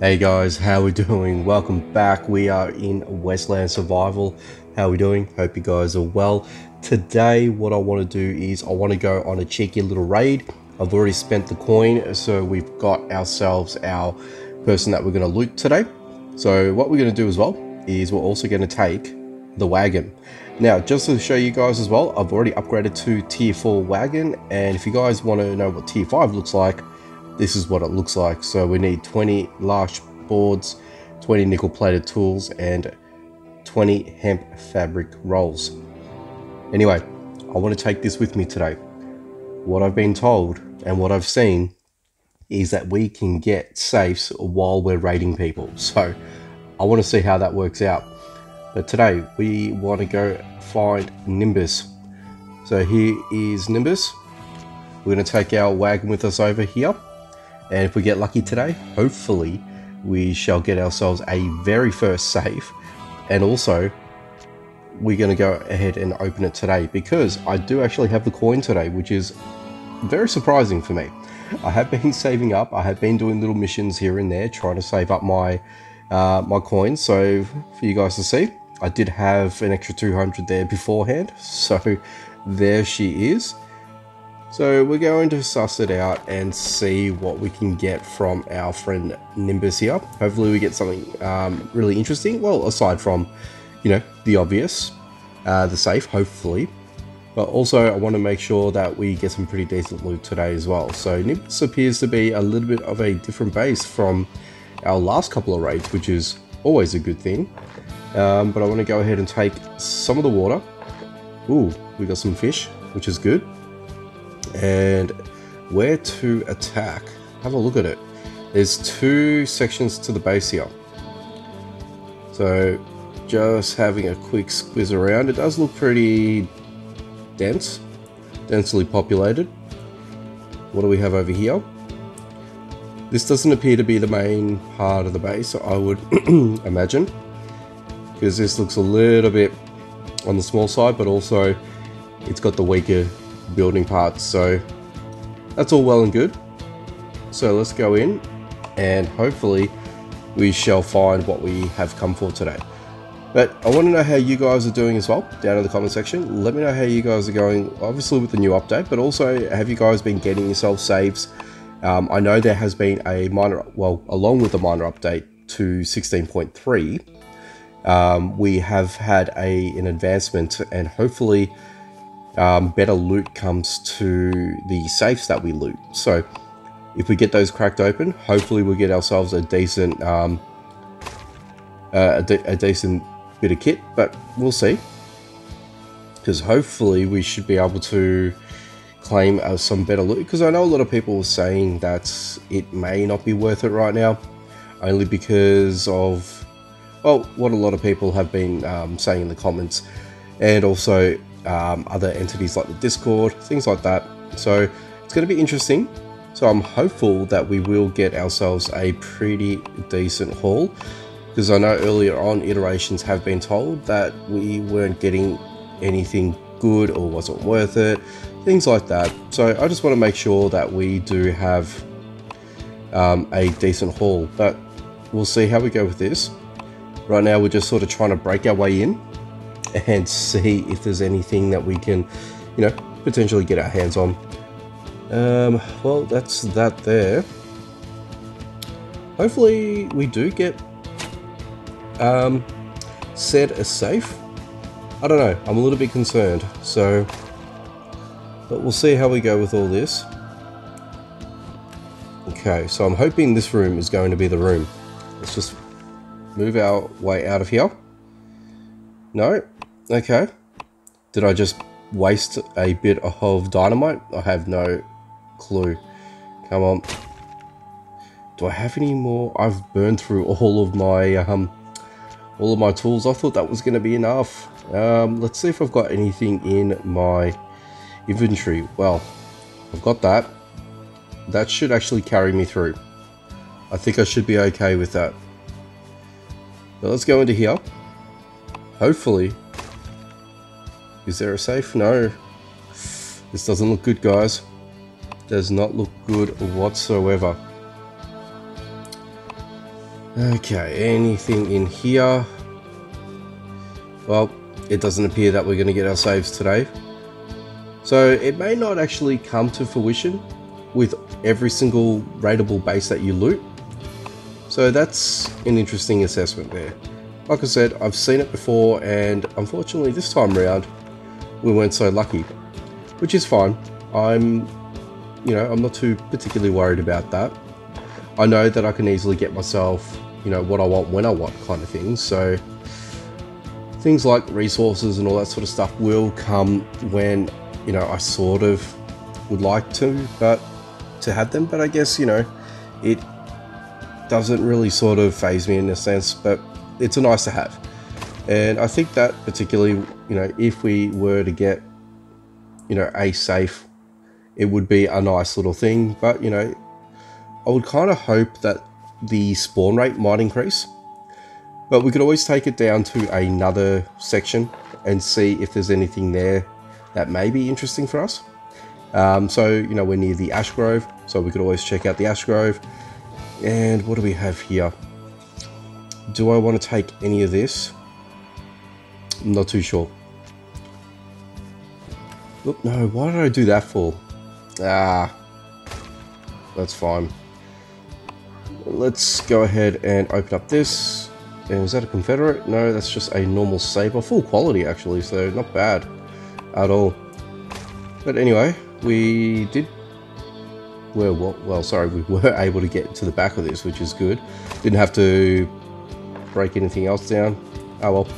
Hey guys, how we doing? Welcome back. We are in Westland Survival. How we doing? Hope you guys are well. Today what I want to do is I want to go on a cheeky little raid. I've already spent the coin, so we've got ourselves our person that we're going to loot today. So what we're going to do as well is we're also going to take the wagon. Now, just to show you guys as well, I've already upgraded to tier 4 wagon, and if you guys want to know what tier 5 looks like, this is what it looks like. So we need 20 large boards, 20 nickel plated tools, and 20 hemp fabric rolls. Anyway, I want to take this with me today. What I've been told and what I've seen is that we can get safes while we're raiding people. So I want to see how that works out. But today we want to go find Nimbus. So here is Nimbus. We're going to take our wagon with us over here. And if we get lucky today, hopefully we shall get ourselves a very first safe. And also, we're going to go ahead and open it today because I do actually have the coin today, which is very surprising for me. I have been saving up. I have been doing little missions here and there, trying to save up my coin. So for you guys to see, I did have an extra 200 there beforehand. So there she is. So we're going to suss it out and see what we can get from our friend Nimbus here. Hopefully we get something really interesting. Well, aside from, you know, the obvious, the safe, hopefully. But also I want to make sure that we get some pretty decent loot today as well. So Nimbus appears to be a little bit of a different base from our last couple of raids, which is always a good thing. But I want to go ahead and take some of the water. Ooh, we got some fish, which is good. And where to attack, have a look at it. There's two sections to the base here, so just having a quick squiz around. It does look pretty densely populated. What do we have over here? This doesn't appear to be the main part of the base, I would imagine, because this looks a little bit on the small side, but also it's got the weaker building parts, so that's all well and good. So let's go in and hopefully we shall find what we have come for today. But I want to know how you guys are doing as well down in the comment section. Let me know how you guys are going, obviously with the new update, but also have you guys been getting yourself saves? I know there has been a minor, well, along with the minor update to 16.3, we have had an advancement, and hopefully better loot comes to the safes that we loot. So if we get those cracked open, hopefully we'll get ourselves a decent decent bit of kit, but we'll see, because hopefully we should be able to claim some better loot, because I know a lot of people were saying that it may not be worth it right now, only because of, well, what a lot of people have been saying in the comments, and also other entities like the Discord, things like that. So it's going to be interesting. So I'm hopeful that we will get ourselves a pretty decent haul, because I know earlier on iterations have been told that we weren't getting anything good or wasn't worth it, things like that. So I just want to make sure that we do have a decent haul, but we'll see how we go with this. Right now we're just sort of trying to break our way in and see if there's anything that we can, you know, potentially get our hands on. Well, that's that there. Hopefully we do get said as safe. I don't know, I'm a little bit concerned, so, but we'll see how we go with all this. Okay, so I'm hoping this room is going to be the room. Let's just move our way out of here. No? Okay. Did I just waste a bit of dynamite? I have no clue. Come on. Do I have any more? I've burned through all of my tools. I thought that was going to be enough. Let's see if I've got anything in my inventory. Well, I've got that. That should actually carry me through. I think I should be okay with that. But let's go into here. Hopefully. Is there a safe? No. This doesn't look good, guys. Does not look good whatsoever. Okay, anything in here? Well, it doesn't appear that we're going to get our saves today. So it may not actually come to fruition with every single raidable base that you loot. So that's an interesting assessment there. Like I said, I've seen it before, and unfortunately this time around we weren't so lucky, which is fine. I'm not too particularly worried about that. I know that I can easily get myself, what I want when I want kind of thing. So things like resources and all that sort of stuff will come when, I sort of would like to have them. But I guess, it doesn't really sort of faze me in a sense, but it's a nice to have. And I think that particularly, if we were to get, a safe, it would be a nice little thing. But, I would kind of hope that the spawn rate might increase. But we could always take it down to another section and see if there's anything there that may be interesting for us. So we're near the Ash Grove, so we could always check out the Ash Grove. And what do we have here? Do I want to take any of this? I'm not too sure. Look, no, why did I do that for? Ah, that's fine. Let's go ahead and open up this. And is that a Confederate? No, that's just a normal saber. Full quality, actually, so not bad at all. But anyway, we did... we were able to get to the back of this, which is good. Didn't have to break anything else down. Oh, well.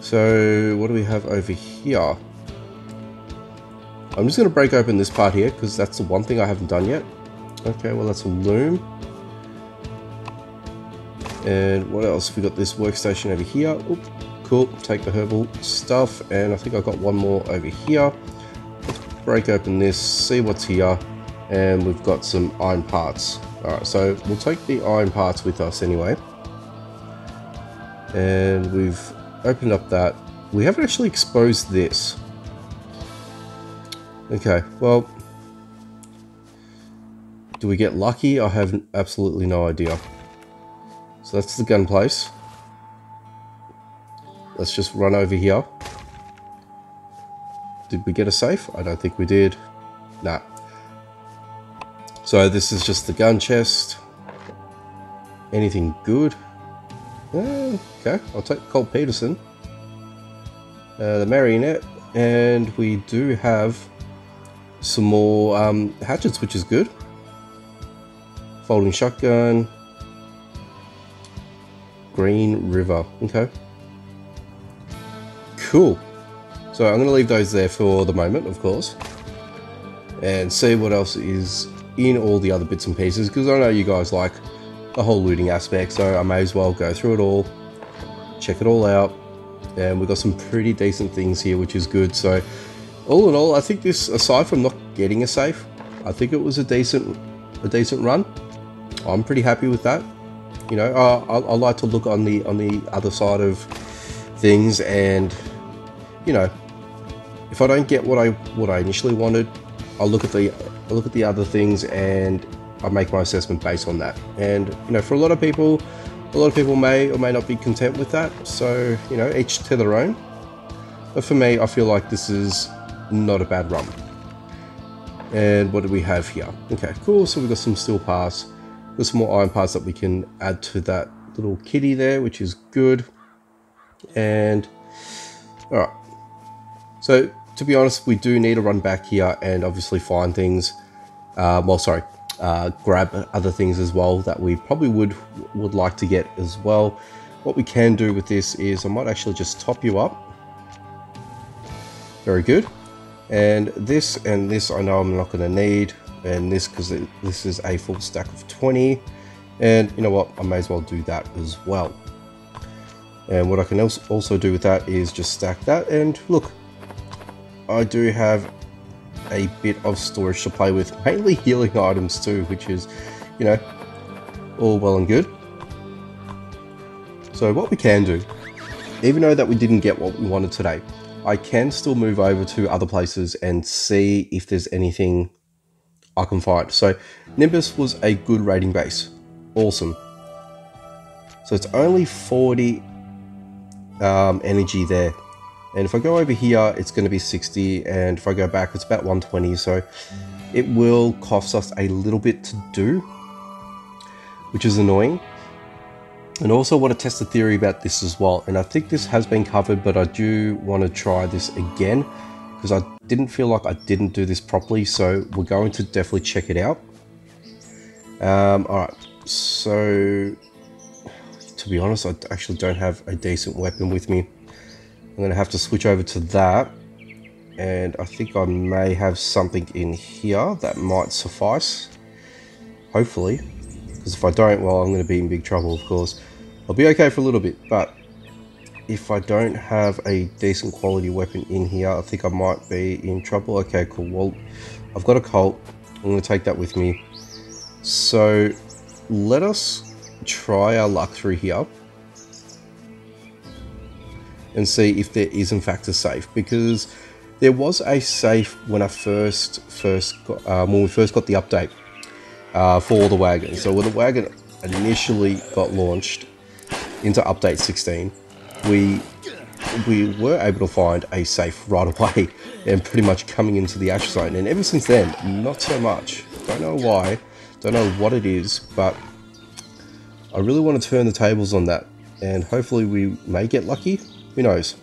So, what do we have over here? I'm just going to break open this part here, because that's the one thing I haven't done yet. Okay, well, that's a loom. And what else? We got this workstation over here. Oop, cool, take the herbal stuff. And I think I got one more over here. Let's break open this, see what's here. And we've got some iron parts. Alright, so we'll take the iron parts with us anyway. And we've opened up that. We haven't actually exposed this. Okay, well... do we get lucky? I have absolutely no idea. So that's the gun place. Let's just run over here. Did we get a safe? I don't think we did. Nah. So this is just the gun chest. Anything good? Okay, I'll take Colt Peterson. The marionette. And we do have some more hatchets, which is good. Folding shotgun. Green River. Okay. Cool. So I'm going to leave those there for the moment, of course. And see what else is in all the other bits and pieces. Because I know you guys like the whole looting aspect. So I may as well go through it all. Check it all out. And we've got some pretty decent things here, which is good. So all in all, I think this, aside from not getting a safe, I think it was a decent run. I'm pretty happy with that. I like to look on the other side of things, and if I don't get what I initially wanted, I look at the other things and I make my assessment based on that. And for a lot of people may or may not be content with that. So each to their own. But for me, I feel like this is not a bad run. And what do we have here? Okay, cool. So we've got some steel parts. There's some more iron parts that we can add to that little kitty there, which is good. And, alright. So, to be honest, we do need to run back here and obviously find things. Grab other things as well that we probably would like to get as well. What we can do with this is I might actually just top you up. Very good. And this I know I'm not going to need. And this, because this is a full stack of 20, and you know what, I may as well do that as well. And what I can also do with that is just stack that, and look, I do have a bit of storage to play with, mainly healing items too, which is, all well and good. So what we can do, even though that we didn't get what we wanted today, I can still move over to other places and see if there's anything I can find. So Nimbus was a good raiding base. Awesome. So it's only 40 energy there. And if I go over here, it's going to be 60, and if I go back, it's about 120, so it will cost us a little bit to do, which is annoying. And also want to test the theory about this as well, and I think this has been covered, but I do want to try this again, because I didn't feel like I didn't do this properly, so we're going to definitely check it out. Alright, so to be honest, I actually don't have a decent weapon with me. I'm going to have to switch over to that, and I think I may have something in here that might suffice, hopefully, because if I don't, well, I'm going to be in big trouble, of course. I'll be okay for a little bit, but if I don't have a decent quality weapon in here, I think I might be in trouble. Okay, cool. Well, I've got a Colt. I'm going to take that with me. So let us try our luck through here and see if there is in fact a safe, because there was a safe when I first got the update for the wagon. So when the wagon initially got launched into update 16, we were able to find a safe right away, and pretty much coming into the ash zone. And ever since then, not so much. Don't know why, don't know what it is, but I really want to turn the tables on that, and hopefully we may get lucky. Who knows?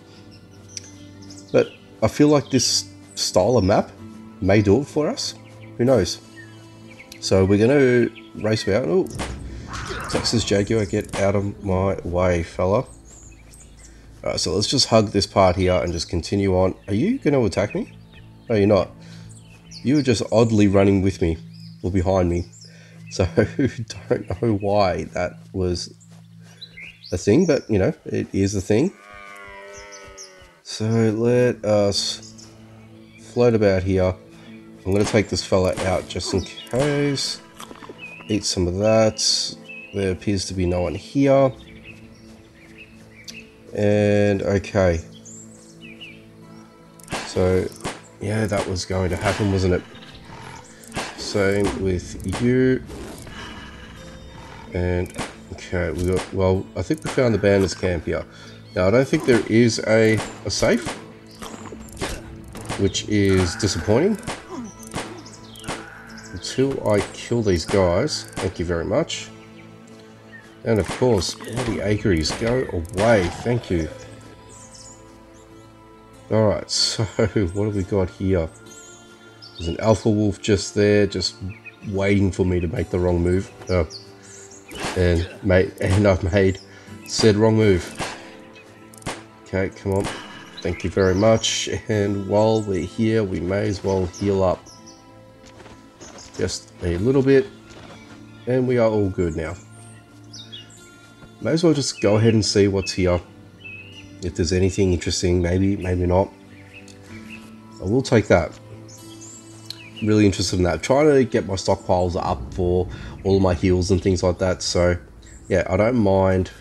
But I feel like this style of map may do it for us. Who knows? So we're going to race about. Oh, Texas Jaguar, get out of my way, fella. Alright, so let's just hug this part here and just continue on. Are you going to attack me? No, you're not. You were just oddly running with me, or behind me. So don't know why that was a thing, but, you know, it is a thing. So let us float about here. I'm going to take this fella out just in case. Eat some of that. There appears to be no one here. And okay. So yeah, that was going to happen, wasn't it? Same with you. And okay, we got, well, I think we found the bandits camp here. Now, I don't think there is a safe, which is disappointing. Until I kill these guys, thank you very much. And of course, bloody acres, go away, thank you. Alright, so what have we got here? There's an alpha wolf just there, just waiting for me to make the wrong move. And I've made said wrong move. Okay, come on. Thank you very much. And while we're here, we may as well heal up just a little bit. And we are all good now. May as well just go ahead and see what's here. If there's anything interesting, maybe, maybe not. I will take that. Really interested in that. I'm trying to get my stockpiles up for all of my heals and things like that. So, yeah, I don't mind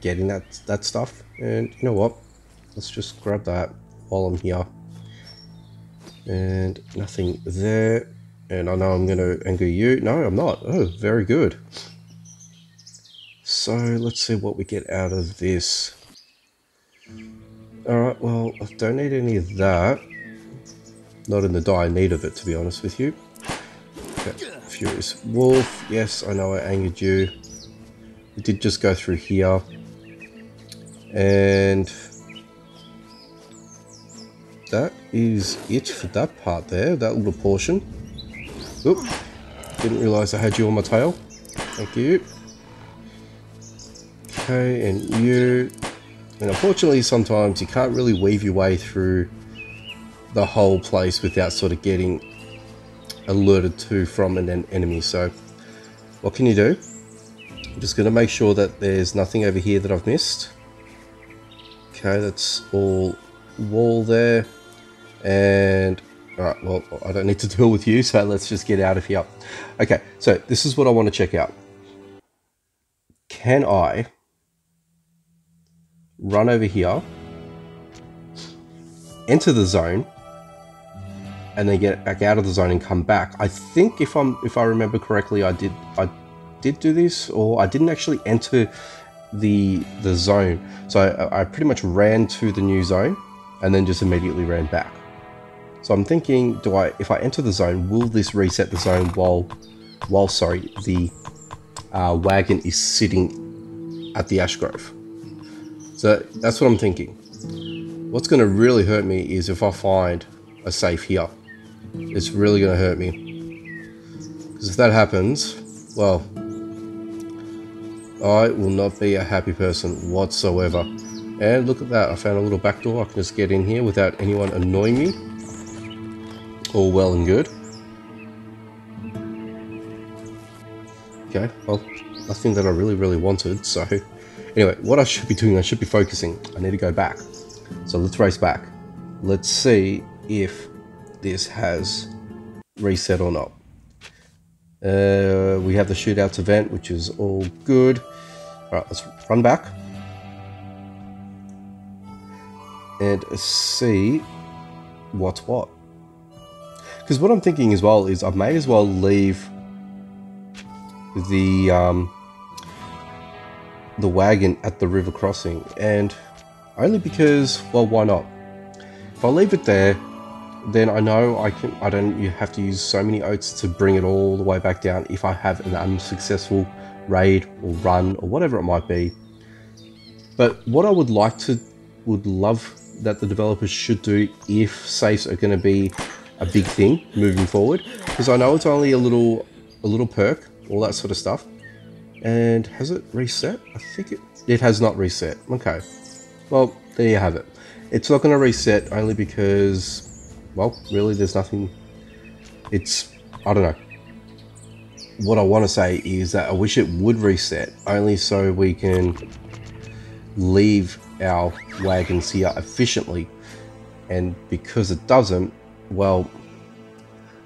getting that stuff. And you know what, let's just grab that while I'm here. And nothing there. And I know I'm going to anger you. No, I'm not. Oh, very good. So let's see what we get out of this. Alright, well, I don't need any of that. Not in the dire need of it, to be honest with you. Okay, Furious Wolf. Yes, I know I angered you. It did just go through here. And that is it for that part there, that little portion. Oop, didn't realise I had you on my tail. Thank you. Okay, and you. And unfortunately sometimes you can't really weave your way through the whole place without sort of getting alerted to from an enemy. So what can you do? I'm just going to make sure that there's nothing over here that I've missed. Okay, that's all wall there, and alright, well, I don't need to deal with you, so let's just get out of here. Okay, so this is what I want to check out. Can I run over here, enter the zone, and then get back out of the zone and come back? I think if I remember correctly, I did do this, or I didn't actually enter the zone. So I pretty much ran to the new zone and then just immediately ran back. So I'm thinking, if I enter the zone, will this reset the zone while the wagon is sitting at the Ash Grove? So that's what I'm thinking. What's going to really hurt me is if I find a safe here. It's really going to hurt me. Because if that happens, well, I will not be a happy person whatsoever. And look at that, I found a little back door. I can just get in here without anyone annoying me. All well and good. Okay, well, nothing that I really wanted, so... Anyway, what I should be doing, I should be focusing. I need to go back. So let's race back. Let's see if this has reset or not. We have the shootouts event, which is all good. Alright, let's run back. And see what's what. Because what I'm thinking as well is I may as well leave the wagon at the river crossing. And only because, well, why not? If I leave it there, then I know you have to use so many oats to bring it all the way back down if I have an unsuccessful raid or run or whatever it might be. But what I would love that the developers should do, if safes are going to be a big thing moving forward, because I know it's only a little perk, all that sort of stuff. And has it reset? I think it has not reset. Okay, well, there you have it. It's not going to reset only because, well, really, there's nothing. It's, I don't know. What I want to say is that I wish it would reset, only so we can leave our wagons here efficiently. And because it doesn't, well,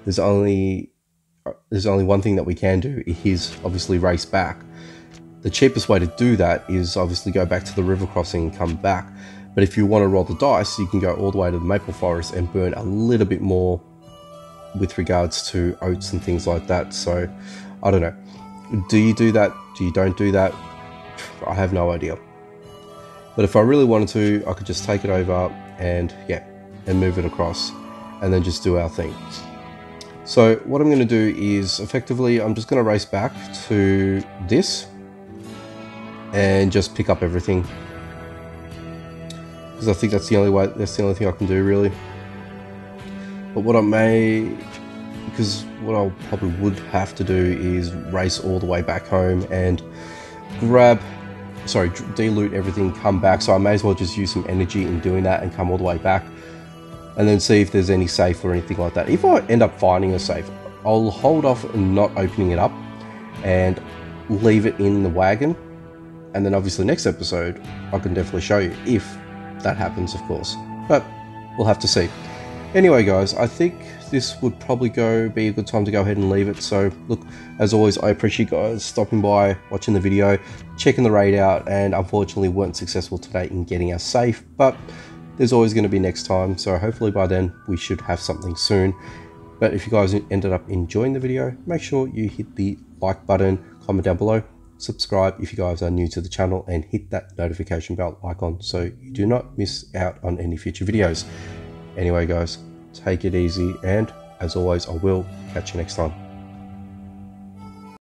there's only one thing that we can do, is obviously race back. The cheapest way to do that is obviously go back to the river crossing and come back. But if you want to roll the dice, you can go all the way to the Maple Forest and burn a little bit more with regards to oats and things like that. So, I don't know. Do you do that? Do you don't do that? I have no idea. But if I really wanted to, I could just take it over and, yeah, and move it across and then just do our thing. So, what I'm going to do is, effectively, I'm just going to race back to this and just pick up everything. I think that's the only way, that's the only thing I can do, really. But what I may, because what I probably would have to do is race all the way back home and deloot everything, come back. So I may as well just use some energy in doing that and come all the way back and then see if there's any safe or anything like that. If I end up finding a safe, I'll hold off and not opening it up and leave it in the wagon. And then obviously next episode, I can definitely show you if that happens, of course, but we'll have to see. Anyway, guys, I think this would probably be a good time to go ahead and leave it. So look, as always, I appreciate you guys stopping by, watching the video, checking the raid out, and unfortunately weren't successful today in getting us safe, but there's always going to be next time, so hopefully by then we should have something soon. But if you guys ended up enjoying the video, make sure you hit the like button, comment down below, subscribe if you guys are new to the channel, and hit that notification bell icon so you do not miss out on any future videos. Anyway, guys, take it easy, and as always, I will catch you next time.